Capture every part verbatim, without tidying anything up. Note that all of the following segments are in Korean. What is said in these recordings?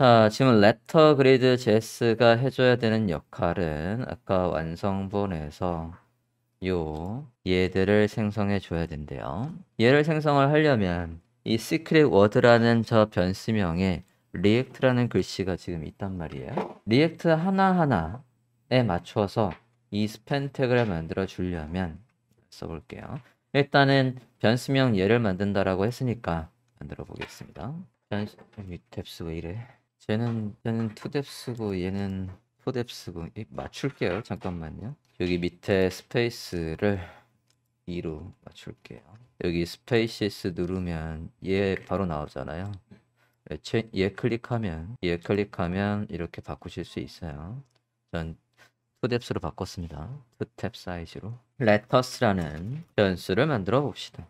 자, 지금 letter grid 제이에스가 해줘야 되는 역할은 아까 완성본에서 요 얘들을 생성해 줘야 된대요. 얘를 생성을 하려면 이 secret word라는 저 변수명에 react라는 글씨가 지금 있단 말이에요. react 하나하나에 맞춰서 이 span 태그를 만들어 주려면 써볼게요. 일단은 변수명 얘를 만든다라고 했으니까 만들어 보겠습니다. 변수 탭스 왜 이래? 쟤는 얘는 투 뎁스고 얘는 포 뎁스고 맞출게요. 잠깐만요. 여기 밑에 스페이스를 이로 맞출게요. 여기 스페이시스 누르면 얘 바로 나오잖아요. 얘 클릭하면 얘 클릭하면 이렇게 바꾸실 수 있어요. 전 투 뎁스로 바꿨습니다. 투 탭 사이즈로 레터스라는 변수를 만들어 봅시다.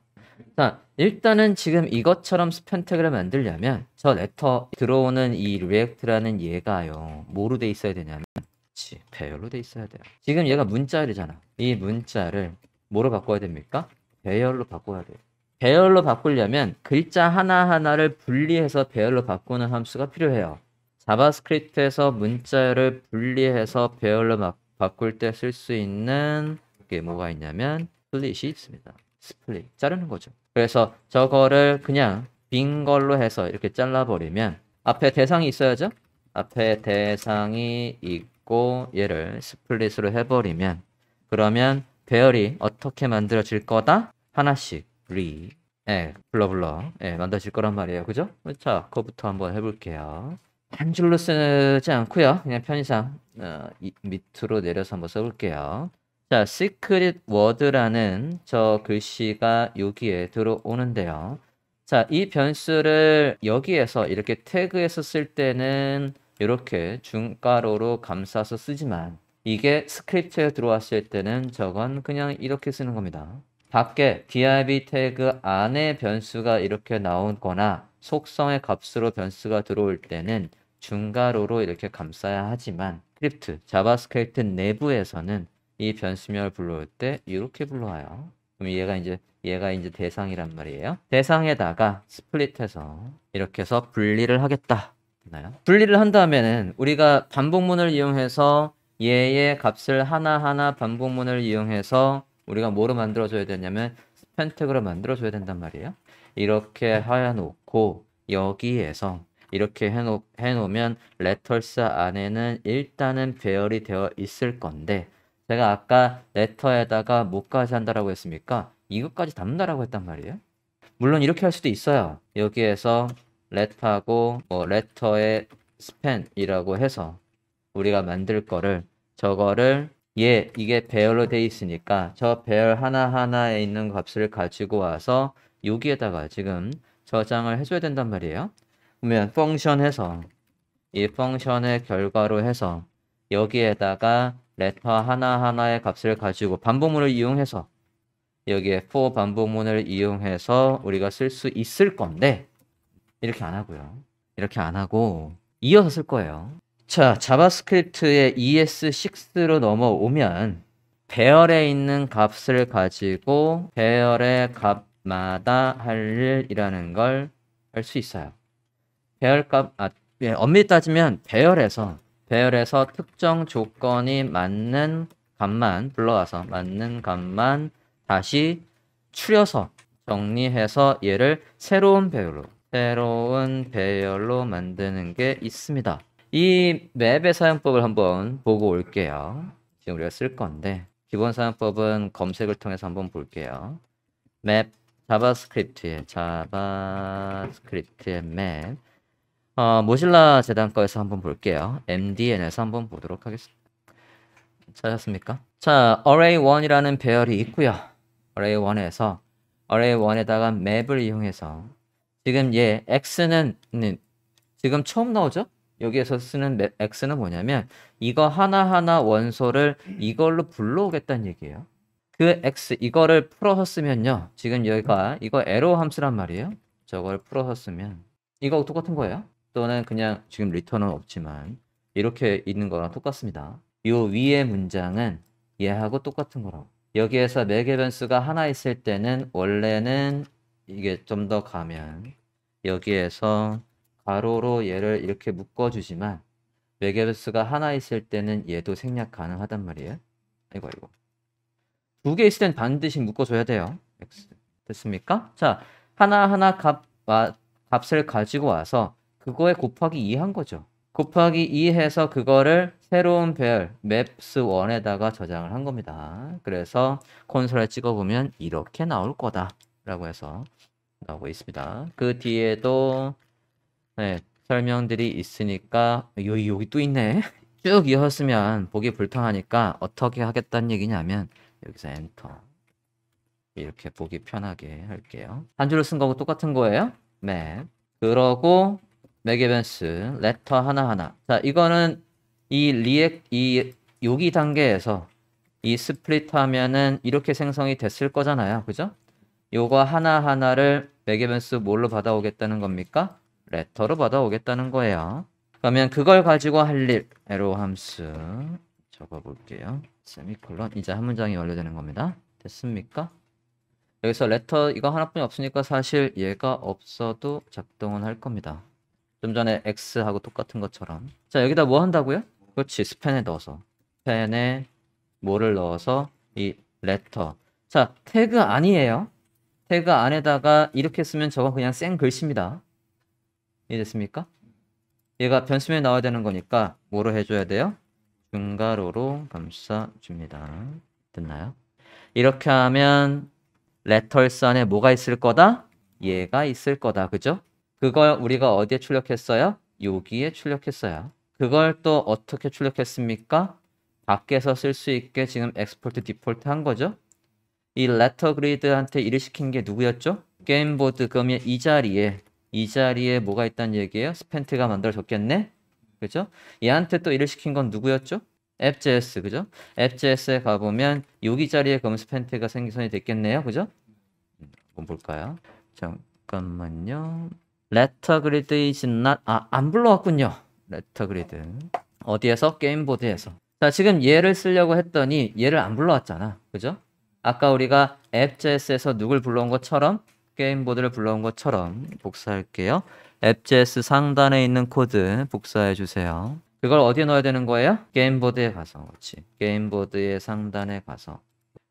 자, 일단은 지금 이것처럼 스팬 태그를 만들려면 저 레터 들어오는 이 리액트라는 얘가요 뭐로 돼 있어야 되냐면 그치, 배열로 돼 있어야 돼요. 지금 얘가 문자열이잖아. 이 문자를 뭐로 바꿔야 됩니까? 배열로 바꿔야 돼요. 배열로 바꾸려면 글자 하나하나를 분리해서 배열로 바꾸는 함수가 필요해요. 자바스크립트에서 문자열을 분리해서 배열로 막 바꿀 때 쓸 수 있는 게 뭐가 있냐면 스플릿이 있습니다. 스플릿, 자르는 거죠. 그래서 저거를 그냥 빈 걸로 해서 이렇게 잘라버리면 앞에 대상이 있어야죠. 앞에 대상이 있고 얘를 스플릿으로 해버리면 그러면 배열이 어떻게 만들어질 거다? 하나씩 리, 에, 블러블러 에, 만들어질 거란 말이에요. 그죠? 자, 그거부터 한번 해볼게요. 한 줄로 쓰지 않고요. 그냥 편의상 어, 이, 밑으로 내려서 한번 써볼게요. 자, secret word라는 저 글씨가 여기에 들어오는데요. 자, 이 변수를 여기에서 이렇게 태그에서 쓸 때는 이렇게 중괄호로 감싸서 쓰지만 이게 스크립트에 들어왔을 때는 저건 그냥 이렇게 쓰는 겁니다. 밖에 div 태그 안에 변수가 이렇게 나온 거나 속성의 값으로 변수가 들어올 때는 중괄호로 이렇게 감싸야 하지만 스크립트, 자바스크립트 내부에서는 이 변수명을 불러올 때 이렇게 불러와요. 그럼 얘가 이제 얘가 이제 대상이란 말이에요. 대상에다가 스플릿해서 이렇게 해서 분리를 하겠다. 되나요? 분리를 한다면은 우리가 반복문을 이용해서 얘의 값을 하나하나 반복문을 이용해서 우리가 뭐로 만들어줘야 되냐면 스팬 태그로 만들어줘야 된단 말이에요. 이렇게 해놓고 여기에서 이렇게 해놓, 해놓으면 레터스 안에는 일단은 배열이 되어 있을 건데 제가 아까 레터에다가 뭐까지 한다라고 했습니까? 이것까지 담는다라고 했단 말이에요. 물론 이렇게 할 수도 있어요. 여기에서 레터하고 뭐 레터의 스팬이라고 해서 우리가 만들 거를 저거를 얘 이게 배열로 돼 있으니까 저 배열 하나하나에 있는 값을 가지고 와서 여기에다가 지금 저장을 해줘야 된단 말이에요. 그러면 펑션에서 이 펑션의 결과로 해서 여기에다가 레터 하나하나의 값을 가지고 반복문을 이용해서 여기에 for 반복문을 이용해서 우리가 쓸 수 있을 건데 이렇게 안 하고요. 이렇게 안 하고 이어서 쓸 거예요. 자, 자바스크립트의 이에스 식스로 넘어오면 배열에 있는 값을 가지고 배열의 값마다 할 일이라는 걸 할 수 있어요. 배열 값, 아, 예, 엄밀히 따지면 배열에서 배열에서 특정 조건이 맞는 값만 불러와서 맞는 값만 다시 추려서 정리해서 얘를 새로운 배열로 새로운 배열로 만드는 게 있습니다. 이 맵의 사용법을 한번 보고 올게요. 지금 우리가 쓸 건데 기본 사용법은 검색을 통해서 한번 볼게요. 맵 자바스크립트의 자바스크립트의 맵 어, 모실라 재단 거에서 한번 볼게요. 엠디엔에서 한번 보도록 하겠습니다. 찾았습니까? 자, 어레이 원이라는 배열이 있고요. 어레이 원에서 어레이 원에다가 맵을 이용해서 지금 얘 x는 지금 처음 나오죠? 여기에서 쓰는 맵 x는 뭐냐면 이거 하나하나 원소를 이걸로 불러오겠다는 얘기예요. 그 x 이거를 풀어서 쓰면요. 지금 여기가 이거 에러 함수란 말이에요. 저걸 풀어서 쓰면 이거 똑같은 거예요. 또는 그냥 지금 리턴은 없지만 이렇게 있는 거랑 똑같습니다. 요 위의 문장은 얘하고 똑같은 거라고. 여기에서 매개 변수가 하나 있을 때는 원래는 이게 좀 더 가면 여기에서 가로로 얘를 이렇게 묶어주지만 매개변수가 하나 있을 때는 얘도 생략 가능하단 말이에요. 아이고 아이고. 두 개 있을 땐 반드시 묶어줘야 돼요. X. 됐습니까? 자, 하나하나 값, 아, 값을 가지고 와서 그거에 곱하기 이 한 거죠. 곱하기 이 해서 그거를 새로운 별 맵스 원에다가 저장을 한 겁니다. 그래서 콘솔에 찍어보면 이렇게 나올 거다 라고 해서 나오고 있습니다. 그 뒤에도 네, 설명들이 있으니까 여기, 여기 또 있네. 쭉 이었으면 보기 불편하니까 어떻게 하겠다는 얘기냐면 여기서 엔터 이렇게 보기 편하게 할게요. 한 줄로 쓴 거하고 똑같은 거예요. 맵 그러고 매개변수 레터 하나하나. 자, 이거는 이 리액 이 여기 단계에서 이 스플릿 하면은 이렇게 생성이 됐을 거잖아요. 그죠? 요거 하나하나를 매개변수 뭘로 받아오겠다는 겁니까? 레터로 받아오겠다는 거예요. 그러면 그걸 가지고 할 일 에로 함수 적어볼게요. 세미콜론. 이제 한 문장이 완료되는 겁니다. 됐습니까? 여기서 레터 이거 하나뿐이 없으니까 사실 얘가 없어도 작동은 할 겁니다. 좀 전에 X하고 똑같은 것처럼. 자, 여기다 뭐 한다고요? 그렇지, 스팬에 넣어서. 스팬에 뭐를 넣어서 이 레터. 자, 태그 아니에요. 태그 안에다가 이렇게 쓰면 저건 그냥 생 글씨입니다. 이해됐습니까? 얘가 변수면에 나와야 되는 거니까 뭐로 해줘야 돼요? 중괄호로 감싸줍니다. 됐나요? 이렇게 하면 레터스 안에 뭐가 있을 거다? 얘가 있을 거다. 그죠? 그걸 우리가 어디에 출력했어요? 여기에 출력했어요. 그걸 또 어떻게 출력했습니까? 밖에서 쓸 수 있게 지금 엑스포트 디폴트 한 거죠. 이 레터 그리드한테 일을 시킨 게 누구였죠? 게임보드. 그러면 이 자리에 이 자리에 뭐가 있다는 얘기예요? 스펜트가 만들어졌겠네. 그죠? 얘한테 또 일을 시킨 건 누구였죠? 앱.js. 그죠? 앱.js에 가보면 여기 자리에 그럼 스펜트가 생성이 됐겠네요. 그죠? 한번 볼까요? 잠깐만요. 레터 그리드 is not 아, 안 불러왔군요. 레터 그리드 어디에서? 게임보드에서. 자, 지금 얘를 쓰려고 했더니 얘를 안 불러왔잖아. 그죠? 아까 우리가 앱.js에서 누굴 불러온 것처럼 게임보드를 불러온 것처럼 복사할게요. 앱.js 상단에 있는 코드 복사해 주세요. 그걸 어디에 넣어야 되는 거예요? 게임보드에 가서. 그렇지. 게임보드의 상단에 가서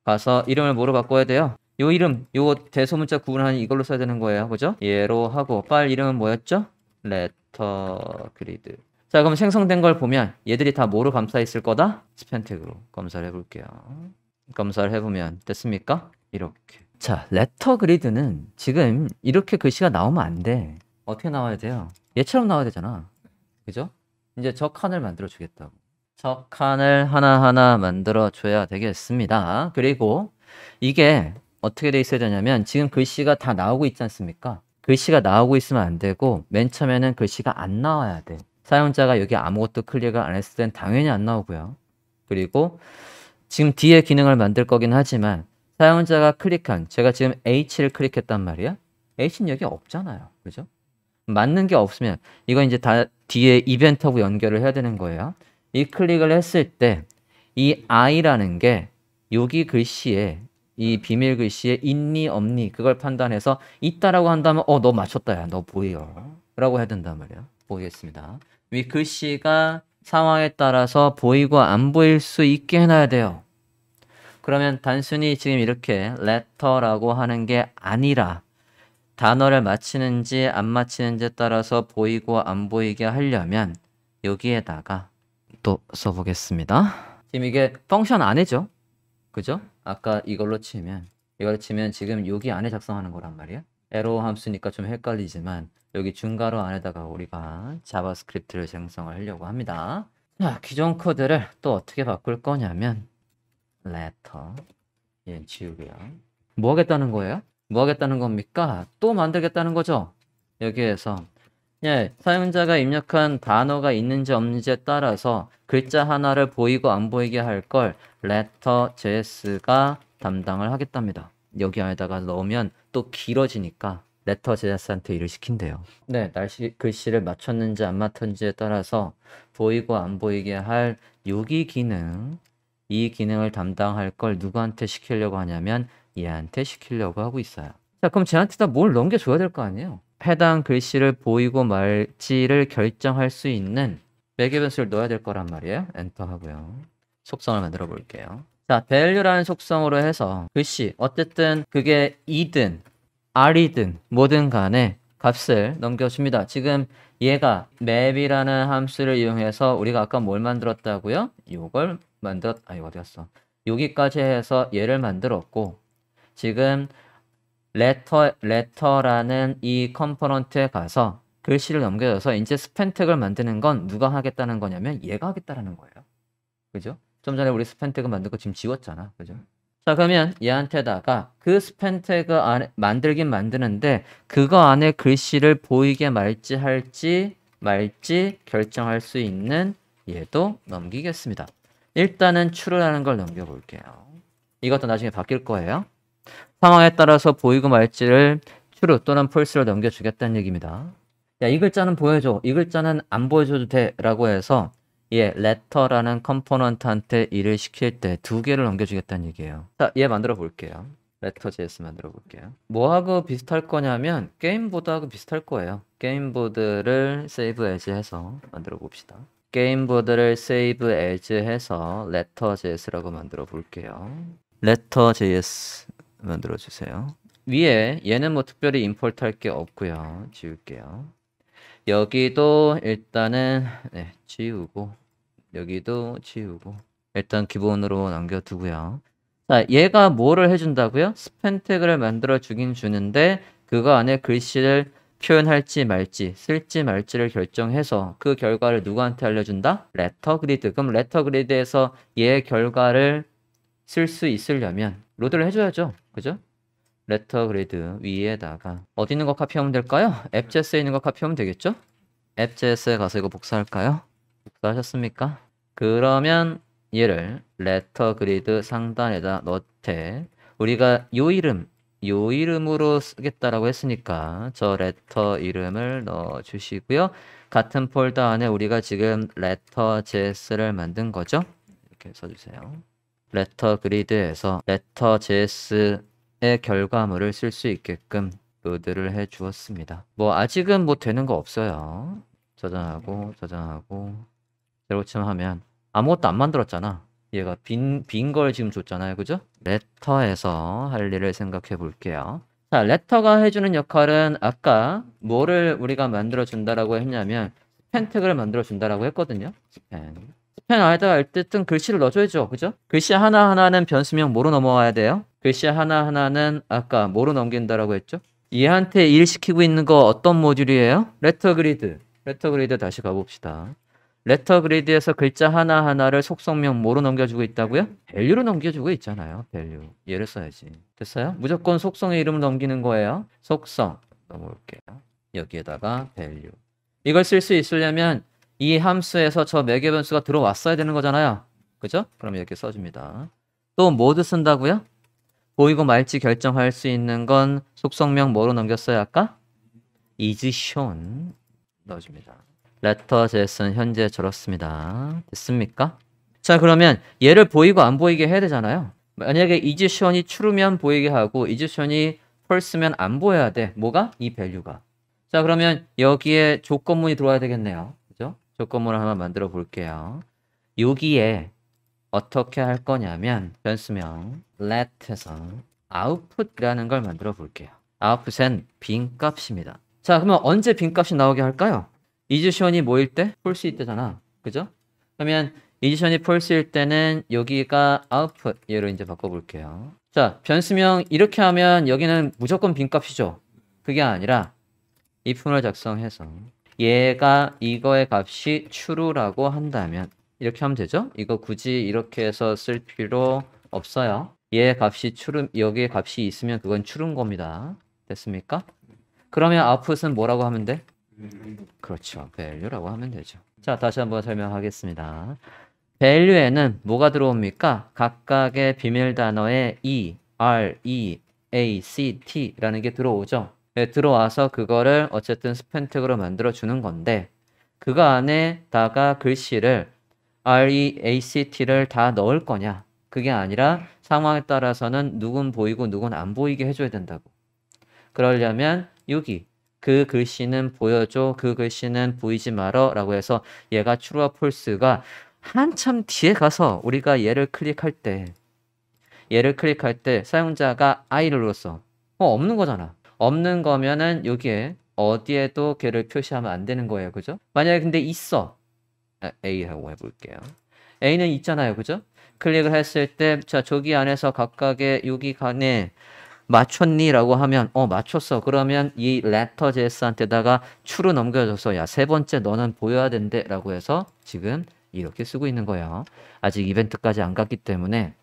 가서 이름을 뭐로 바꿔야 돼요? 요 이름, 요 대소문자 구분하는 이걸로 써야 되는 거예요. 그죠? 얘로 하고, 파일 이름은 뭐였죠? 레터 그리드. 자, 그럼 생성된 걸 보면 얘들이 다 뭐로 감싸 있을 거다? 스팬 태그로 검사를 해볼게요. 검사를 해보면 됐습니까? 이렇게. 자, 레터 그리드는 지금 이렇게 글씨가 나오면 안 돼. 어떻게 나와야 돼요? 얘처럼 나와야 되잖아. 그죠? 이제 저 칸을 만들어 주겠다고. 저 칸을 하나하나 만들어 줘야 되겠습니다. 그리고 이게 어떻게 돼 있어야 되냐면 지금 글씨가 다 나오고 있지 않습니까? 글씨가 나오고 있으면 안 되고 맨 처음에는 글씨가 안 나와야 돼. 사용자가 여기 아무것도 클릭을 안 했을 땐 당연히 안 나오고요. 그리고 지금 뒤에 기능을 만들 거긴 하지만 사용자가 클릭한, 제가 지금 H를 클릭했단 말이야. H는 여기 없잖아요. 그죠? 맞는 게 없으면 이건 이제 다 뒤에 이벤트하고 연결을 해야 되는 거예요. 이 클릭을 했을 때 이 I라는 게 여기 글씨에 이 비밀 글씨에 있니 없니 그걸 판단해서 있다라고 한다면 어 너 맞췄다 야 너 보여 라고 해야 된단 말이야. 보이겠습니다. 이 글씨가 상황에 따라서 보이고 안 보일 수 있게 해놔야 돼요. 그러면 단순히 지금 이렇게 레터라고 하는 게 아니라 단어를 맞히는지 안 맞히는지에 따라서 보이고 안 보이게 하려면 여기에다가 또 써보겠습니다. 지금 이게 펑션 안에죠. 그죠? 아까 이걸로 치면 이걸로 치면 지금 여기 안에 작성하는 거란 말이야. 에로 함수니까 좀 헷갈리지만 여기 중괄호 안에다가 우리가 자바스크립트를 생성을 하려고 합니다. 자, 기존 코드를 또 어떻게 바꿀 거냐면 레터 얘 지우고요. 뭐 하겠다는 거예요? 뭐 하겠다는 겁니까? 또 만들겠다는 거죠. 여기에서 예, 사용자가 입력한 단어가 있는지 없는지에 따라서 글자 하나를 보이고 안 보이게 할 걸 레터.js가 담당을 하겠답니다. 여기 안에다가 넣으면 또 길어지니까 레터.js한테 일을 시킨대요. 네, 날씨 글씨를 맞췄는지 안 맞췄는지에 따라서 보이고 안 보이게 할 여기 기능, 이 기능을 담당할 걸 누구한테 시키려고 하냐면 얘한테 시키려고 하고 있어요. 자, 그럼 쟤한테 다 뭘 넘겨줘야 될 거 아니에요? 해당 글씨를 보이고 말지를 결정할 수 있는 매개 변수를 넣어야 될 거란 말이에요. 엔터 하고요. 속성을 만들어 볼게요. 자, value라는 속성으로 해서 글씨, 어쨌든 그게 이든 R이든 뭐든 간에 값을 넘겨줍니다. 지금 얘가 맵이라는 함수를 이용해서 우리가 아까 뭘 만들었다고요? 요걸 만들었... 아, 이거 어디 갔어? 여기까지 해서 얘를 만들었고, 지금 레터, 레터라는 이 컴포넌트에 가서 글씨를 넘겨줘서 이제 스팬 태그를 만드는 건 누가 하겠다는 거냐면 얘가 하겠다는 거예요. 그죠? 좀 전에 우리 스팬 태그 만든 거 지금 지웠잖아. 그죠? 자, 그러면 얘한테다가 그 스팬 태그 안에 만들긴 만드는데 그거 안에 글씨를 보이게 말지 할지 말지 결정할 수 있는 얘도 넘기겠습니다. 일단은 true라는 걸 넘겨볼게요. 이것도 나중에 바뀔 거예요. 상황에 따라서 보이고 말지를 true 또는 false로 넘겨주겠다는 얘기입니다. 야, 이 글자는 보여줘, 이 글자는 안 보여줘도 돼 라고 해서 얘 letter라는 컴포넌트한테 일을 시킬 때 두 개를 넘겨주겠다는 얘기예요. 자, 얘 만들어 볼게요. letter.js 만들어 볼게요. 뭐하고 비슷할 거냐면 게임보드하고 비슷할 거예요. 게임보드를 save as 해서 만들어 봅시다. 게임보드를 save as 해서 letter.js라고 만들어 볼게요. letter.js 만들어 주세요. 위에 얘는 뭐 특별히 import 할 게 없고요. 지울게요. 여기도 일단은 네, 지우고 여기도 지우고 일단 기본으로 남겨두고요. 자, 얘가 뭐를 해준다고요? 스팬 태그를 만들어 주긴 주는데 그거 안에 글씨를 표현할지 말지 쓸지 말지를 결정해서 그 결과를 누구한테 알려준다? 레터 그리드. 그럼 레터 그리드에서 얘 결과를 쓸 수 있으려면 로드를 해줘야죠. 그죠? 레터 그리드 위에다가 어디 있는 거 카피하면 될까요? 앱.js에 있는 거 카피하면 되겠죠? 앱.js에 가서 이거 복사할까요? 복사하셨습니까? 그러면 얘를 레터 그리드 상단에다 넣되, 우리가 요 이름 요 이름으로 쓰겠다라고 했으니까 저 레터 이름을 넣어 주시고요. 같은 폴더 안에 우리가 지금 letter.js를 만든 거죠? 이렇게 써주세요. 레터 그리드에서 letter.js 의 결과물을 쓸 수 있게끔 로드를 해 주었습니다. 뭐 아직은 뭐 되는 거 없어요. 저장하고 저장하고 제로침 하면 아무것도 안 만들었잖아. 얘가 빈 빈 걸 지금 줬잖아요. 그죠? 레터에서 할 일을 생각해 볼게요. 자, 레터가 해주는 역할은 아까 뭐를 우리가 만들어 준다라고 했냐면 스팬 태그를 만들어 준다라고 했거든요. 스팬 스팬 안에다가 어쨌든 글씨를 넣어줘야죠. 그죠? 글씨 하나하나는 변수명 뭐로 넘어와야 돼요? 글씨 하나하나는 아까 뭐로 넘긴다라고 했죠? 얘한테 일 시키고 있는 거 어떤 모듈이에요? 레터 그리드. 레터 그리드 다시 가봅시다. 레터 그리드에서 글자 하나하나를 속성명 뭐로 넘겨주고 있다고요? 밸류로 넘겨주고 있잖아요. 밸류. 얘를 써야지. 됐어요? 무조건 속성의 이름을 넘기는 거예요. 속성 넘어올게요. 여기에다가 밸류. 이걸 쓸 수 있으려면 이 함수에서 저 매개 변수가 들어왔어야 되는 거잖아요. 그죠? 그럼 이렇게 써줍니다. 또 모두 쓴다고요? 보이고 말지 결정할 수 있는 건 속성명 뭐로 넘겼어요 아까? is shown 넣어줍니다. letter.js는 현재 저렇습니다. 됐습니까? 자, 그러면 얘를 보이고 안 보이게 해야 되잖아요. 만약에 is shown이 true면 보이게 하고 is shown이 false면 안 보여야 돼. 뭐가? 이 value가. 자, 그러면 여기에 조건문이 들어와야 되겠네요. 그죠? 조건문을 하나 만들어 볼게요. 여기에 어떻게 할 거냐면 변수명 let에서 output라는 걸 만들어 볼게요. output은 빈값입니다. 자, 그러면 언제 빈값이 나오게 할까요? is shown이 뭐일 때? false일 때잖아. 그죠? 그러면 is shown이 false일 때는 여기가 output 얘로 이제 바꿔볼게요. 자, 변수명 이렇게 하면 여기는 무조건 빈값이죠. 그게 아니라 if문을 작성해서 얘가 이거의 값이 true라고 한다면 이렇게 하면 되죠? 이거 굳이 이렇게 해서 쓸 필요 없어요. 얘 값이 true, 여기에 값이 있으면 그건 true인 겁니다. 됐습니까? 그러면 output은 뭐라고 하면 돼? 그렇죠. value라고 하면 되죠. 자, 다시 한번 설명하겠습니다. value에는 뭐가 들어옵니까? 각각의 비밀 단어에 E, R, E, A, C, T라는 게 들어오죠. 네, 들어와서 그거를 어쨌든 스팬 태그로 만들어 주는 건데 그거 안에다가 글씨를 REACT를 다 넣을 거냐? 그게 아니라 상황에 따라서는 누군 보이고 누군 안 보이게 해줘야 된다고. 그러려면 여기 그 글씨는 보여줘, 그 글씨는 보이지 말어 라고 해서 얘가 true와 false가 한참 뒤에 가서 우리가 얘를 클릭할 때 얘를 클릭할 때 사용자가 I를 눌렀어. 어, 없는 거잖아. 없는 거면은 여기에 어디에도 걔를 표시하면 안 되는 거예요. 그죠? 만약에 근데 있어. A라고 해볼게요. A는 있잖아요. 그죠? 클릭을 했을 때, 자, 저기 안에서 각각의 여기 간에 맞췄니? 라고 하면, 어, 맞췄어. 그러면 이 레터 제이에스한테다가 true로 넘겨줘서, 야, 세 번째 너는 보여야 된대. 라고 해서 지금 이렇게 쓰고 있는 거예요. 아직 이벤트까지 안 갔기 때문에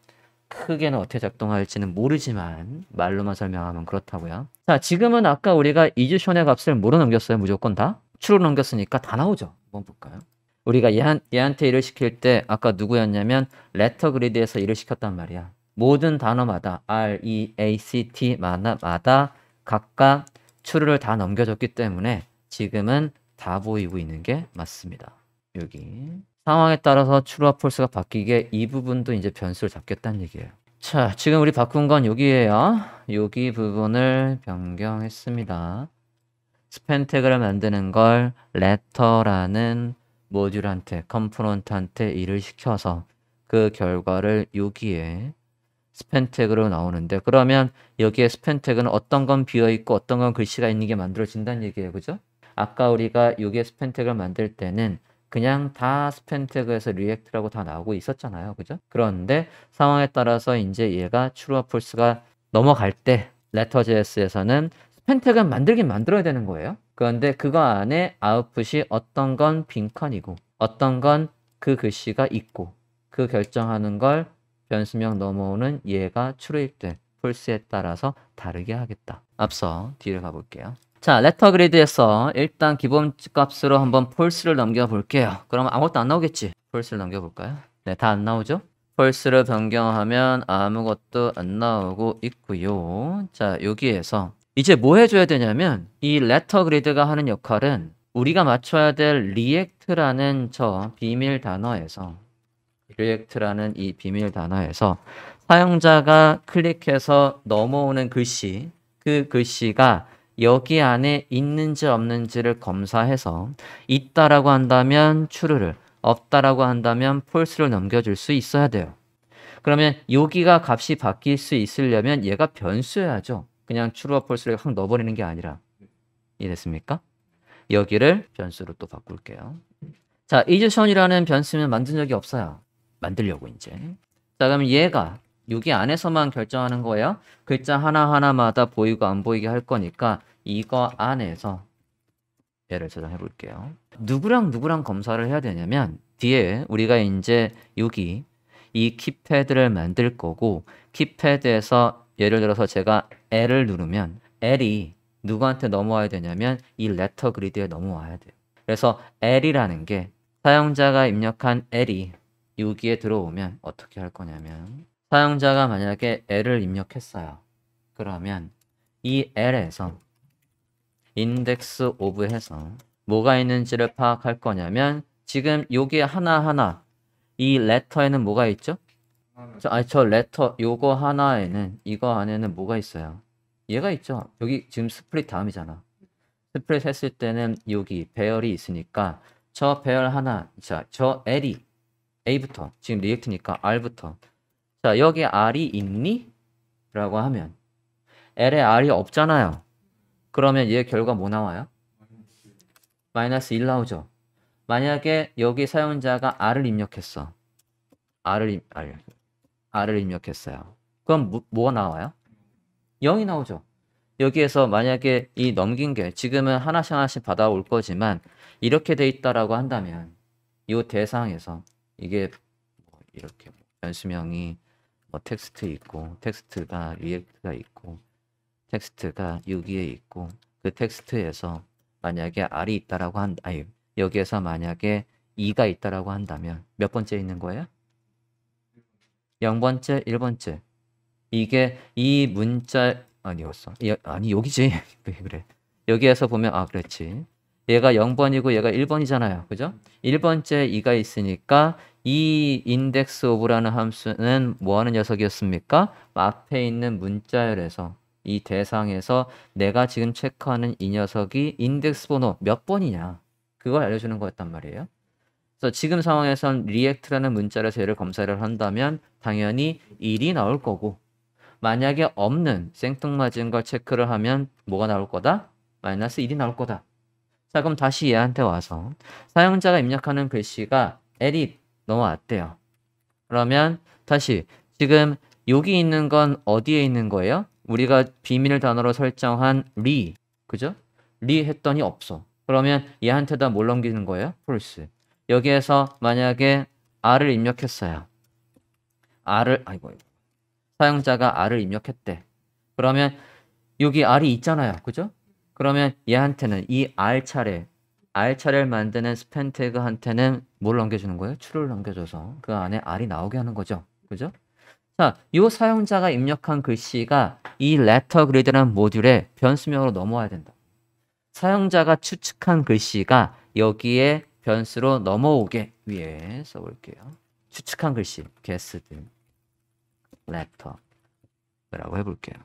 크게는 어떻게 작동할지는 모르지만 말로만 설명하면 그렇다고요. 자, 지금은 아까 우리가 이즈션의 값을 뭐로 넘겼어요? 무조건 다? true로 넘겼으니까 다 나오죠. 한번 볼까요? 우리가 얘한, 얘한테 일을 시킬 때 아까 누구였냐면 레터 그리드에서 일을 시켰단 말이야. 모든 단어마다 R, E, A, C, T 마다 각각 true를 다 넘겨줬기 때문에 지금은 다 보이고 있는 게 맞습니다. 여기 상황에 따라서 true와 false가 바뀌게 이 부분도 이제 변수를 잡겠다는 얘기예요. 자, 지금 우리 바꾼 건 여기예요. 여기 부분을 변경했습니다. 스팬 태그를 만드는 걸 letter라는 모듈한테, 컴포넌트한테 일을 시켜서 그 결과를 여기에 스팬 태그로 나오는데, 그러면 여기에 스팬 태그는 어떤 건 비어있고 어떤 건 글씨가 있는 게 만들어진다는 얘기예요. 그죠? 아까 우리가 여기에 스팬 태그를 만들 때는 그냥 다 스팬 태그에서 리액트라고 다 나오고 있었잖아요. 그죠? 그런데 상황에 따라서 이제 얘가 true와 false가 넘어갈 때 레터 제이에스에서는 스팬 태그는 만들긴 만들어야 되는 거예요. 그런데 그거 안에 아웃풋이 어떤 건 빈칸이고 어떤 건 그 글씨가 있고 그 결정하는 걸 변수명 넘어오는 얘가 true일 때 false에 따라서 다르게 하겠다. 앞서 뒤를 가볼게요. 자, 레터 그리드에서 일단 기본 값으로 한번 false를 넘겨볼게요. 그럼 아무것도 안 나오겠지? false를 넘겨볼까요? 네, 다 안 나오죠? false를 변경하면 아무것도 안 나오고 있고요. 자, 여기에서 이제 뭐 해줘야 되냐면 이 레터 그리드가 하는 역할은 우리가 맞춰야 될 리액트라는 저 비밀 단어에서 리액트라는 이 비밀 단어에서 사용자가 클릭해서 넘어오는 글씨, 그 글씨가 여기 안에 있는지 없는지를 검사해서 있다라고 한다면 true를, 없다라고 한다면 false를 넘겨줄 수 있어야 돼요. 그러면 여기가 값이 바뀔 수 있으려면 얘가 변수여야죠. 그냥 true와 false를 확 넣어버리는 게 아니라. 이해됐습니까? 여기를 변수로 또 바꿀게요. 자, 이즈션이라는 변수는 만든 적이 없어요. 만들려고 이제. 자, 그럼 얘가 여기 안에서만 결정하는 거예요. 글자 하나하나마다 보이고 안 보이게 할 거니까 이거 안에서 얘를 저장해 볼게요. 누구랑 누구랑 검사를 해야 되냐면 뒤에 우리가 이제 여기 이 키패드를 만들 거고, 키패드에서 예를 들어서 제가 L을 누르면 L이 누구한테 넘어와야 되냐면 이 레터 그리드에 넘어와야 돼요. 그래서 L이라는 게 사용자가 입력한 L이 여기에 들어오면 어떻게 할 거냐면 사용자가 만약에 L을 입력했어요. 그러면 이 L에서 인덱스 오브 해서 뭐가 있는지를 파악할 거냐면 지금 여기 하나하나 이 레터에는 뭐가 있죠? 저, 아니, 저 레터 요거 하나에는 이거 안에는 뭐가 있어요? 얘가 있죠? 여기 지금 스플릿 다음이잖아. 스플릿 했을 때는 여기 배열이 있으니까 저 배열 하나, 자, 저 L이 A부터, 지금 리액트니까 R부터, 자, 여기 R이 있니? 라고 하면 L에 R이 없잖아요. 그러면 얘 결과 뭐 나와요? 마이너스 일 나오죠. 만약에 여기 사용자가 R을 입력했어. R을, 입, R, R을 입력했어요. 그럼 뭐, 뭐가 나와요? 영이 나오죠. 여기에서 만약에 이 넘긴 게 지금은 하나씩 하나씩 받아올 거지만 이렇게 돼 있다라고 한다면 이 대상에서 이게 뭐 이렇게 변수명이 뭐 텍스트 있고 텍스트가 리액트가 있고 텍스트가 여기에 있고 그 텍스트에서 만약에 R이 있다라고 한, 아니 여기에서 만약에 이가 있다라고 한다면 몇 번째 있는 거예요? 영 번째, 일 번째. 이게 이 문자 아니었어. 여, 아니 여기지. 왜 그래? 여기에서 보면 아 그렇지. 얘가 영 번이고 얘가 일 번이잖아요. 그죠? 일 번째 이가 있으니까 이 인덱스 오브라는 함수는 뭐 하는 녀석이었습니까? 앞에 있는 문자열에서 이 대상에서 내가 지금 체크하는 이 녀석이 인덱스 번호 몇 번이냐 그걸 알려주는 거였단 말이에요. 그래서 지금 상황에선 리액트라는 문자에서 얘를 검사를 한다면 당연히 일이 나올 거고, 만약에 없는 생뚱맞은 걸 체크를 하면 뭐가 나올 거다? 마이너스 일이 나올 거다. 자, 그럼 다시 얘한테 와서 사용자가 입력하는 글씨가 에릿 넘어왔대요. 그러면 다시 지금 여기 있는 건 어디에 있는 거예요? 우리가 비밀 단어로 설정한 리, 그죠? 리 했더니 없어. 그러면 얘한테다 뭘 넘기는 거예요? false. 여기에서 만약에 R을 입력했어요. R을, 아이고, 사용자가 R을 입력했대. 그러면 여기 R이 있잖아요. 그죠? 그러면 얘한테는 이 R 차례, R 차례를 만드는 스팬 태그한테는 뭘 넘겨주는 거예요? true를 넘겨줘서 그 안에 R이 나오게 하는 거죠. 그죠? 자, 이 사용자가 입력한 글씨가 이 letter grid라는 모듈의 변수명으로 넘어와야 된다. 사용자가 추측한 글씨가 여기에 변수로 넘어오게 위에 써볼게요. 추측한 글씨, guessed letter라고 해볼게요.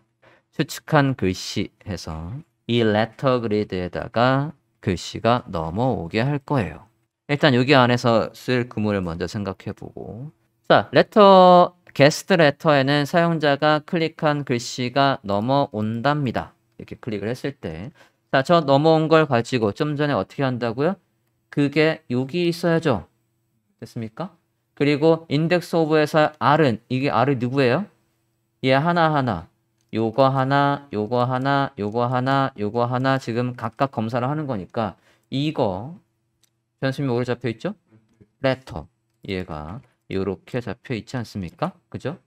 추측한 글씨 해서 이 letter grid에다가 글씨가 넘어오게 할 거예요. 일단 여기 안에서 쓸 구문을 먼저 생각해보고, 자, letter guessed letter에는 사용자가 클릭한 글씨가 넘어온답니다. 이렇게 클릭을 했을 때, 자, 저 넘어온 걸 가지고 좀 전에 어떻게 한다고요? 그게 여기 있어야죠. 됐습니까? 그리고 인덱스 오브에서 R은, 이게 R이 누구예요? 얘 하나하나, 요거 하나, 요거 하나, 요거 하나, 요거 하나 지금 각각 검사를 하는 거니까 이거 변수명이 오래 잡혀있죠? 레터, 얘가 요렇게 잡혀있지 않습니까? 그죠?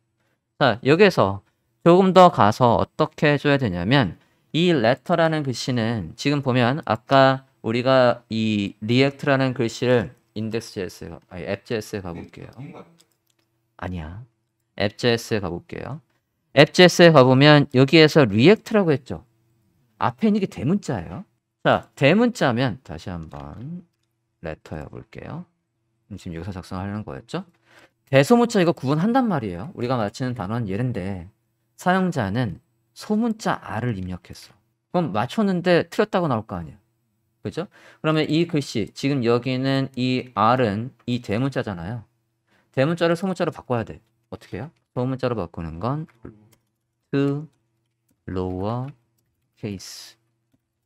자, 여기에서 조금 더 가서 어떻게 해줘야 되냐면, 이 레터라는 글씨는 지금 보면 아까 우리가 이 리액트라는 글씨를 인덱스.js에, 아니 앱.js에 가볼게요. 아니야. 앱.js에 가볼게요. 앱.js에 가보면 여기에서 리액트라고 했죠. 앞에 있는 게 대문자예요. 자, 대문자면 다시 한번 레터여 볼게요. 지금 여기서 작성하려는 거였죠. 대소문자 이거 구분한단 말이에요. 우리가 맞히는 단어는 얘인데 사용자는 소문자 R을 입력했어. 그럼 맞췄는데 틀렸다고 나올 거 아니야. 그죠? 그러면 이 글씨, 지금 여기는 이 R은 이 대문자잖아요. 대문자를 소문자로 바꿔야 돼. 어떻게 해요? 소문자로 바꾸는 건 to lower case.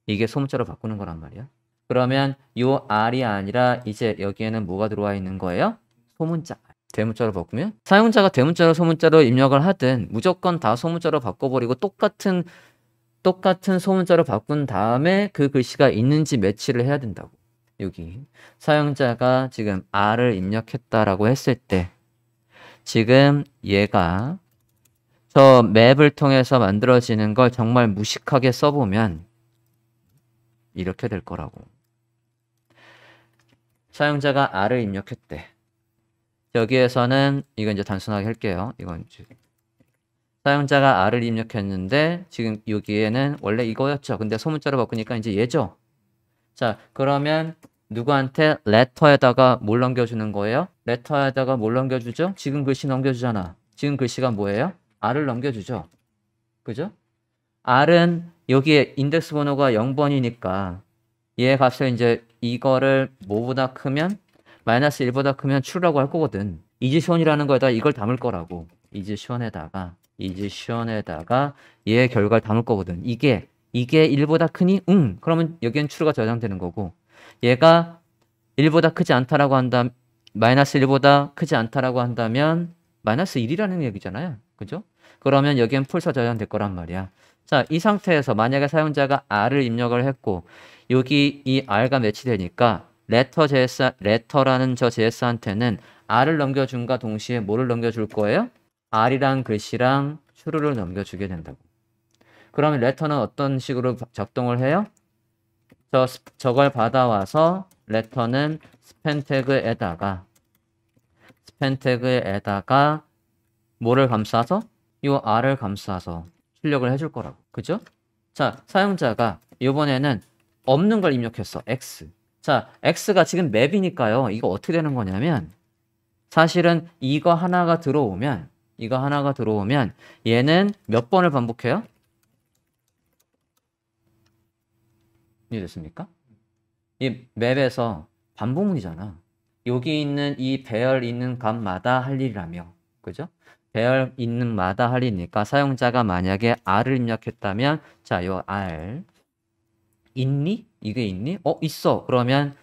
이게 소문자로 바꾸는 거란 말이야. 그러면 이 R이 아니라 이제 여기에는 뭐가 들어와 있는 거예요? 소문자. 대문자로 바꾸면? 사용자가 대문자로 소문자로 입력을 하든 무조건 다 소문자로 바꿔버리고 똑같은 똑같은 소문자로 바꾼 다음에 그 글씨가 있는지 매치를 해야 된다고. 여기 사용자가 지금 R을 입력했다라고 했을 때 지금 얘가 저 맵을 통해서 만들어지는 걸 정말 무식하게 써보면 이렇게 될 거라고. 사용자가 R을 입력했대. 여기에서는 이건 이제 단순하게 할게요. 이건 사용자가 R을 입력했는데 지금 여기에는 원래 이거였죠. 근데 소문자로 바꾸니까 이제 얘죠. 자, 그러면 누구한테 letter에다가 뭘 넘겨주는 거예요? letter에다가 뭘 넘겨주죠? 지금 글씨 넘겨주잖아. 지금 글씨가 뭐예요? R을 넘겨주죠. 그죠? R은 여기에 인덱스 번호가 영 번이니까 얘 값을 이제 이거를 뭐보다 크면 마이너스 일보다 크면 true라고 할 거거든. 이지션이라는 거에다 이걸 담을 거라고. 이지션에다가 이지션에다가 얘의 결과를 담을 거거든. 이게 이게 일보다 크니? 응. 그러면 여기엔 true가 저장되는 거고, 얘가 일보다 크지 않다라고 한다면 마이너스 일보다 크지 않다라고 한다면 마이너스 일이라는 얘기잖아요. 그죠? 그러면 여기엔 false가 저장될 거란 말이야. 자, 이 상태에서 만약에 사용자가 R을 입력을 했고 여기 이 R과 매치되니까 letter.js, letter라는 저 js한테는 R을 넘겨준과 동시에 뭐를 넘겨줄 거예요? R이랑 글씨랑 true를 넘겨주게 된다고. 그러면 letter는 어떤 식으로 작동을 해요? 저, 저걸 받아와서 letter는 span 태그에다가 span 태그에다가 뭐를 감싸서? 이 R을 감싸서 출력을 해줄 거라고. 그죠? 자, 사용자가 이번에는 없는 걸 입력했어. X. 자, X가 지금 맵이니까요. 이거 어떻게 되는 거냐면 사실은 이거 하나가 들어오면 이거 하나가 들어오면 얘는 몇 번을 반복해요? 이해됐습니까? 이 맵에서 반복문이잖아. 여기 있는 이 배열 있는 값마다 할 일이라며, 그죠? 배열 있는 마다 할 일이니까 사용자가 만약에 R을 입력했다면, 자, 요 R 있니? 이게 있니? 어, 있어. 그러면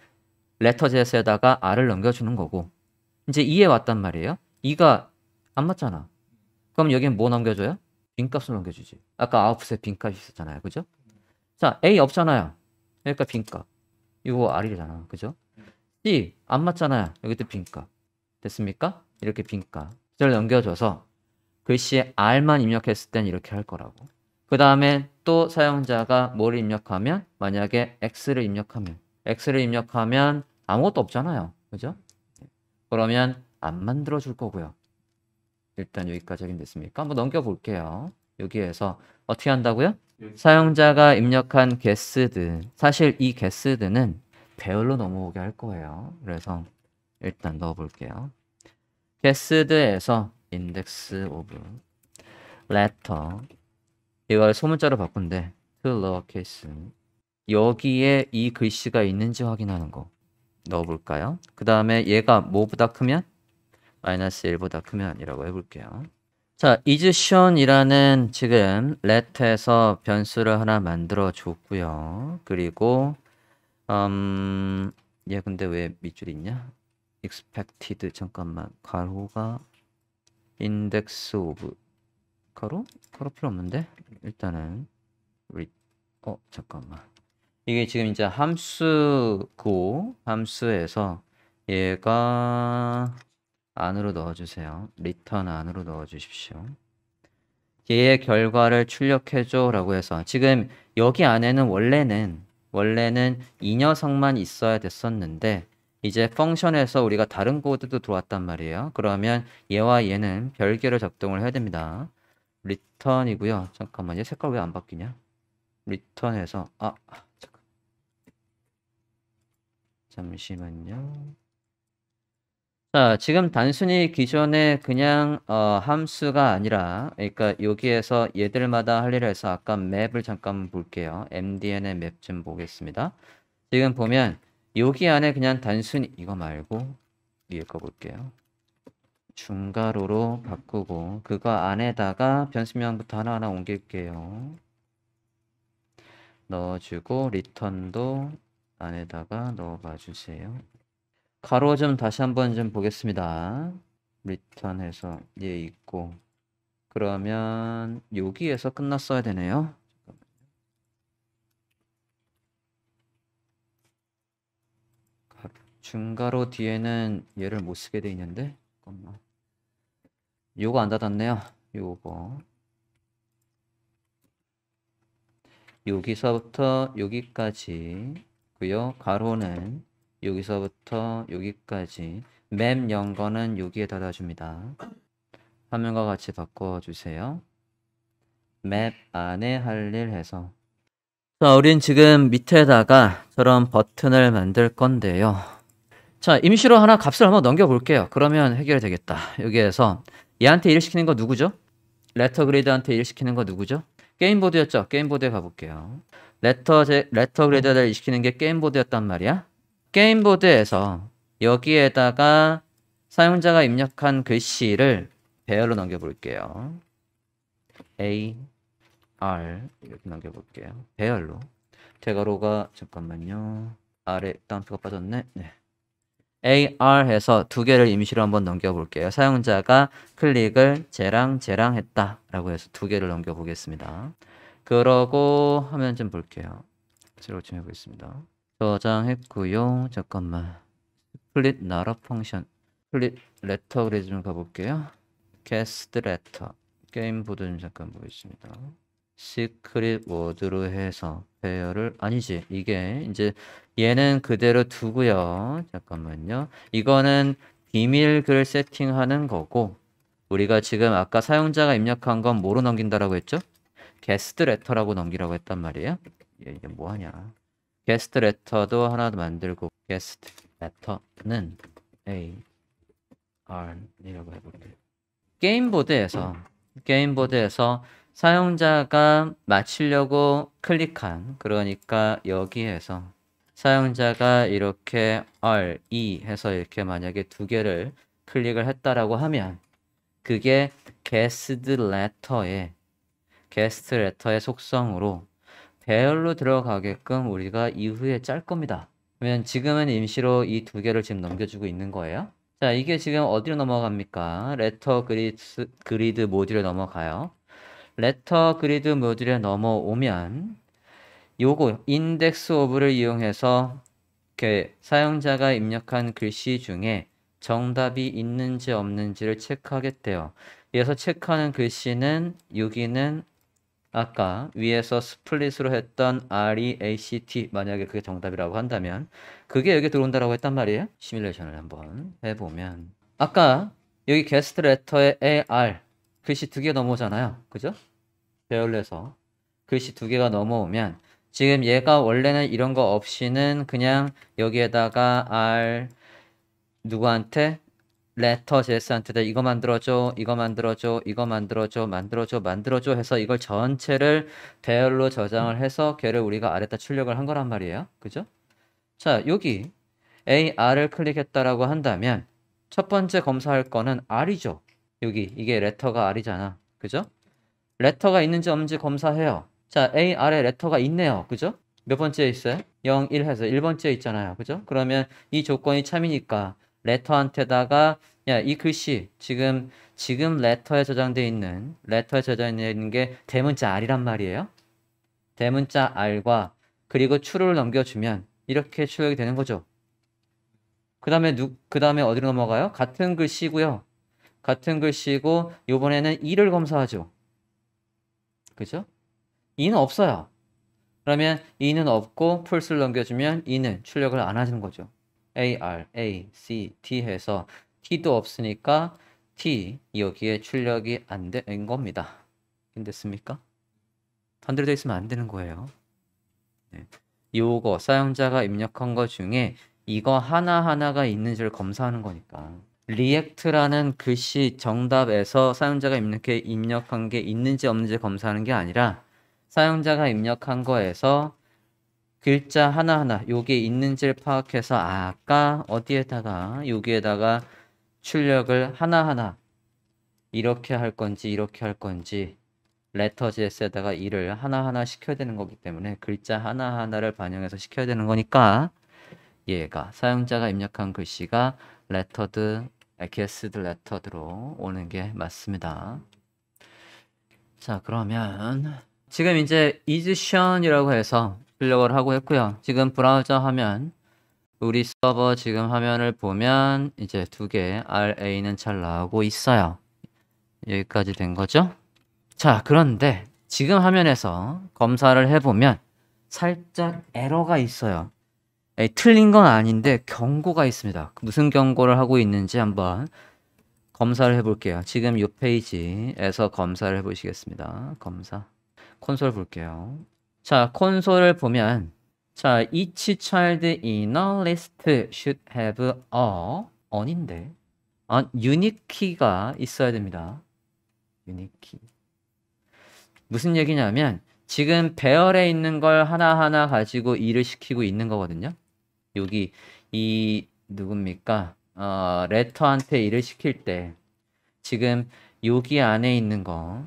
letter Z에다가 R을 넘겨주는 거고, 이제 이에 왔단 말이에요. 이가 안 맞잖아. 그럼 여기는 뭐 넘겨줘요? 빈값을 넘겨주지. 아까 아웃풋에 빈값이 있었잖아요, 그죠? 자, A 없잖아요. 그러니까 빈값. 이거 R이잖아, 그죠? C 안 맞잖아요. 여기도 빈값. 됐습니까? 이렇게 빈값. 절 넘겨줘서 글씨 R만 입력했을 땐 이렇게 할 거라고. 그 다음에 또 사용자가 뭐를 입력하면, 만약에 X를 입력하면 X를 입력하면 아무것도 없잖아요, 그죠? 그러면 안 만들어 줄 거고요. 일단 여기까지 하긴 됐습니까? 한번 넘겨볼게요. 여기에서 어떻게 한다고요? 여기. 사용자가 입력한 게스드, 사실 이 게스드는 배열로 넘어오게 할 거예요. 그래서 일단 넣어볼게요. 게스드에서 index of letter, 이걸 소문자로 바꾼데 to lowercase, 여기에 이 글씨가 있는지 확인하는 거 넣어볼까요? 그 다음에 얘가 뭐보다 크면? 마이너스 일보다 크면 이라고 해볼게요. 자, isShown 이라는 지금 let에서 변수를 하나 만들어 줬고요. 그리고 음, 얘 근데 왜 밑줄이 있냐? expected, 잠깐만, 가로가 index of, 가로? 가로 필요 없는데? 일단은 우리 어 잠깐만, 이게 지금 이제 함수고, 함수에서 얘가 안으로 넣어주세요. 리턴 안으로 넣어주십시오. 얘의 결과를 출력해줘 라고 해서, 지금 여기 안에는 원래는 원래는 이 녀석만 있어야 됐었는데 이제 펑션에서 우리가 다른 코드도 들어왔단 말이에요. 그러면 얘와 얘는 별개로 작동을 해야 됩니다. 리턴이고요. 잠깐만, 얘 색깔 왜 안 바뀌냐? 리턴에서, 아 잠깐. 잠시만요. 자, 지금 단순히 기존에 그냥 어, 함수가 아니라, 그러니까 여기에서 얘들마다 할 일을 해서, 아까 맵을 잠깐 볼게요. mdn의 맵 좀 보겠습니다. 지금 보면 여기 안에 그냥 단순히 이거 말고 위에 거 볼게요. 중괄호로 바꾸고 그거 안에다가 변수명부터 하나하나 옮길게요. 넣어주고 리턴도 안에다가 넣어봐 주세요. 가로 좀 다시 한번 좀 보겠습니다. 리턴해서 얘 있고, 그러면 여기에서 끝났어야 되네요. 중괄호 뒤에는 얘를 못 쓰게 돼 있는데, 잠깐만. 요거 안 닫았네요. 요거. 여기서부터 여기까지고요. 가로는 여기서부터 여기까지, 맵 연거는 여기에 닫아줍니다. 화면과 같이 바꿔주세요. 맵 안에 할 일 해서, 자, 우린 지금 밑에다가 저런 버튼을 만들 건데요. 자, 임시로 하나 값을 한번 넘겨 볼게요. 그러면 해결이 되겠다. 여기에서 얘한테 일을 시키는 거 누구죠? 레터 그리드한테 일을 시키는 거 누구죠? 게임보드였죠? 게임보드에 가볼게요. 레터, 제, 레터 그리드를 일 시키는 게 게임보드였단 말이야. 게임보드에서 여기에다가 사용자가 입력한 글씨를 배열로 넘겨볼게요. A, R 이렇게 넘겨볼게요. 배열로. 대괄호가 잠깐만요. 아래 따옴표가 빠졌네. 네. A, R 해서 두 개를 임시로 한번 넘겨볼게요. 사용자가 클릭을 재랑 재랑 했다 라고 해서 두 개를 넘겨보겠습니다. 그러고 화면 좀 볼게요. 새로 좀 해보겠습니다. 저장했고요. 잠깐만. 스플릿 나라 펑션, 스플릿 레터 그리드 좀 가볼게요. 게스트 레터, 게임 보드 좀 잠깐 보겠습니다. 시크릿 워드로 해서 배열을, 아니지, 이게 이제 얘는 그대로 두고요. 잠깐만요. 이거는 비밀글 세팅하는 거고, 우리가 지금 아까 사용자가 입력한 건 뭐로 넘긴다라고 했죠? 게스트 레터라고 넘기라고 했단 말이에요. 얘 이게 뭐하냐? 게스트 레터도 하나 만들고, 게스트 레터는 A, R 이라고 해볼게요. 게임보드에서 게임보드에서 사용자가 맞추려고 클릭한, 그러니까 여기에서 사용자가 이렇게 R, E 해서 이렇게 만약에 두 개를 클릭을 했다라고 하면 그게 게스트 레터의 게스트 레터의 속성으로 배열로 들어가게끔 우리가 이후에 짤 겁니다. 왜냐면 지금은 임시로 이 두 개를 지금 넘겨주고 있는 거예요. 자, 이게 지금 어디로 넘어갑니까? 레터 그리드, 그리드 모듈에 넘어가요. 레터 그리드 모듈에 넘어오면 요거 인덱스 오브를 이용해서 이렇게 사용자가 입력한 글씨 중에 정답이 있는지 없는지를 체크하겠대요. 여기서 체크하는 글씨는 여기는 아까 위에서 스플릿으로 했던 REACT, 만약에 그게 정답이라고 한다면 그게 여기 들어온다라고 했단 말이에요. 시뮬레이션을 한번 해보면 아까 여기 게스트 레터에 에이 알 글씨 두 개 넘어오잖아요. 그죠? 배열에서 글씨 두 개가 넘어오면 지금 얘가 원래는 이런 거 없이는 그냥 여기에다가 R 누구한테? 레터 제스한테 이거 만들어줘, 이거 만들어줘, 이거 만들어줘, 만들어줘, 만들어줘 해서 이걸 전체를 배열로 저장을 해서 걔를 우리가 아래다 출력을 한 거란 말이에요. 그죠? 자, 여기 에이 알을 클릭했다라고 한다면 첫 번째 검사할 거는 R이죠. 여기 이게 레터가 R이잖아. 그죠? 레터가 있는지 없는지 검사해요. 자, 에이 알에 레터가 있네요. 그죠? 몇 번째에 있어요? 영, 일 해서 일 번째에 있잖아요. 그죠? 그러면 이 조건이 참이니까 레터한테다가 야, 이 글씨 지금 지금 레터에 저장되어 있는 레터에 저장되어 있는 게 대문자 R이란 말이에요. 대문자 R과 그리고 true를 넘겨주면 이렇게 출력이 되는 거죠. 그 다음에 누 그 다음에 어디로 넘어가요? 같은 글씨고요. 같은 글씨고 요번에는 이를 검사하죠. 그죠? 이는 없어요. 그러면 이는 없고 풀스를 넘겨주면 이는 출력을 안 하는 거죠. A, R, A, C, T 해서 T도 없으니까 T 여기에 출력이 안 된 겁니다. 됐습니까? 반대로 되어 있으면 안 되는 거예요. 네. 요거 사용자가 입력한 거 중에 이거 하나하나가 있는지를 검사하는 거니까 리액트라는 글씨 정답에서 사용자가 입력해 입력한 게 있는지 없는지 검사하는 게 아니라 사용자가 입력한 거에서 글자 하나하나 요게 있는지를 파악해서 아까 어디에다가 여기에다가 출력을 하나하나 이렇게 할 건지 이렇게 할 건지 레터 제스에다가 일을 하나하나 시켜야 되는 거기 때문에 글자 하나하나를 반영해서 시켜야 되는 거니까 얘가 사용자가 입력한 글씨가 레터드, 게스트 레터드로 오는 게 맞습니다. 자, 그러면 지금 이제 이즈션이라고 해서 출력을 하고 했고요. 지금 브라우저 화면, 우리 서버 지금 화면을 보면 이제 두 개 알에이는 잘 나오고 있어요. 여기까지 된 거죠? 자, 그런데 지금 화면에서 검사를 해보면 살짝 에러가 있어요. 에이, 틀린 건 아닌데 경고가 있습니다. 무슨 경고를 하고 있는지 한번 검사를 해볼게요. 지금 이 페이지에서 검사를 해보시겠습니다. 검사. 콘솔 볼게요. 자, 콘솔을 보면 자, each child in a list should have a on인데 아, 유닉 키가 있어야 됩니다. 유닉 키. 무슨 얘기냐면 지금 배열에 있는 걸 하나하나 가지고 일을 시키고 있는 거거든요. 여기 이 누굽니까? 어, 레터한테 일을 시킬 때 지금 여기 안에 있는 거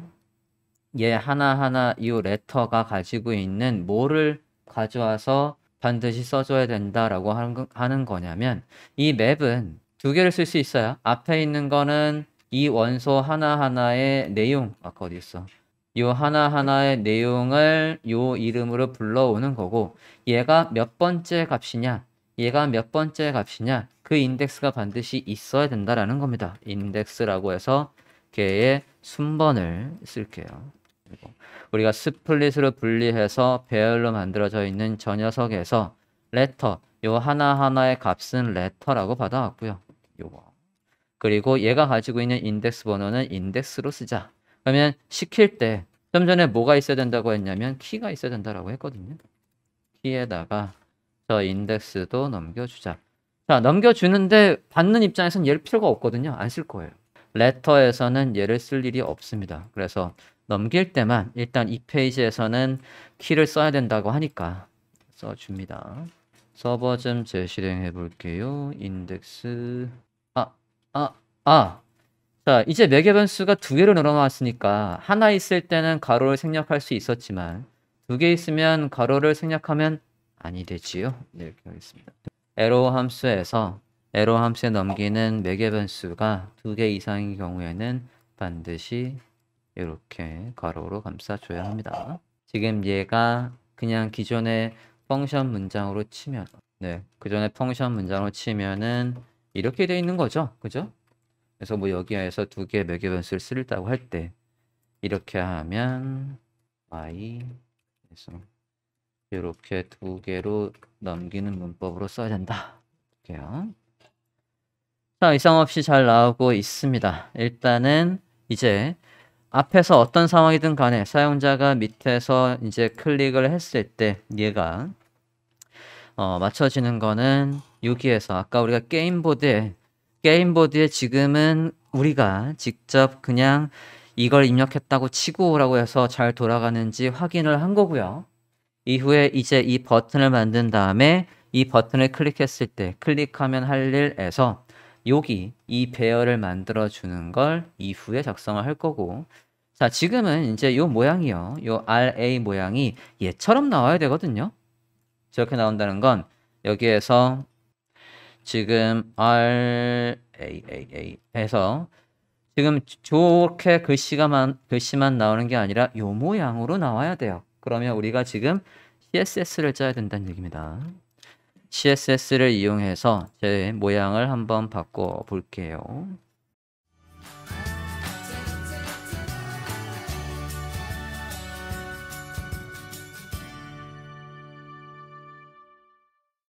얘 하나하나 이 레터가 가지고 있는 뭐를 가져와서 반드시 써줘야 된다라고 하는 거냐면 이 맵은 두 개를 쓸 수 있어요. 앞에 있는 거는 이 원소 하나하나의 내용, 아까 어디 있어? 요 하나하나의 내용을 요 이름으로 불러오는 거고 얘가 몇 번째 값이냐 얘가 몇 번째 값이냐 그 인덱스가 반드시 있어야 된다라는 겁니다. 인덱스라고 해서 걔의 순번을 쓸게요. 우리가 스플릿으로 분리해서 배열로 만들어져 있는 저 녀석에서 레터 요 하나하나의 값은 레터라고 받아왔고요. 요거 그리고 얘가 가지고 있는 인덱스 번호는 인덱스로 쓰자. 그러면 시킬 때 좀 전에 뭐가 있어야 된다고 했냐면 키가 있어야 된다라고 했거든요. 키에다가 저 인덱스도 넘겨주자. 자, 넘겨주는데 받는 입장에선 얘를 필요가 없거든요. 안 쓸 거예요. letter에서는 얘를 쓸 일이 없습니다. 그래서 넘길 때만 일단 이 페이지에서는 키를 써야 된다고 하니까 써줍니다. 서버 좀 재실행해 볼게요. 인덱스 아, 아, 아. 자, 이제 매개 변수가 두 개로 늘어났으니까 하나 있을 때는 가로를 생략할 수 있었지만 두 개 있으면 가로를 생략하면 아니 되지요. 네, 이렇게 하겠습니다. 에러 함수에서 에러 함수에 넘기는 매개 변수가 두 개 이상인 경우에는 반드시 이렇게 가로로 감싸줘야 합니다. 지금 얘가 그냥 기존의 펑션 문장으로 치면 네, 그 전에 펑션 문장으로 치면은 이렇게 돼 있는 거죠. 그죠? 그래서 뭐 여기에서 두 개의 매개 변수를 쓰려고 할 때 이렇게 하면 y 그래서 이렇게 두 개로 넘기는 문법으로 써야 된다. 이렇게요. 자, 이상 없이 잘 나오고 있습니다. 일단은 이제 앞에서 어떤 상황이든 간에 사용자가 밑에서 이제 클릭을 했을 때 얘가 어, 맞춰지는 거는 여기에서 아까 우리가 게임보드에 게임보드에 지금은 우리가 직접 그냥 이걸 입력했다고 치고 라고 해서 잘 돌아가는지 확인을 한 거고요. 이후에 이제 이 버튼을 만든 다음에 이 버튼을 클릭했을 때 클릭하면 할 일에서 여기 이 배열을 만들어 주는 걸 이후에 작성을 할 거고, 자 지금은 이제 요 모양이요, 요 알 에이 모양이 얘처럼 나와야 되거든요. 저렇게 나온다는 건 여기에서 지금 알 에이 에이 에이 해서 지금 저렇게 글씨가만 글씨만 나오는 게 아니라 요 모양으로 나와야 돼요. 그러면 우리가 지금 씨에스에스를 짜야 된다는 얘기입니다. 씨에스에스를 이용해서 제 모양을 한번 바꿔 볼게요.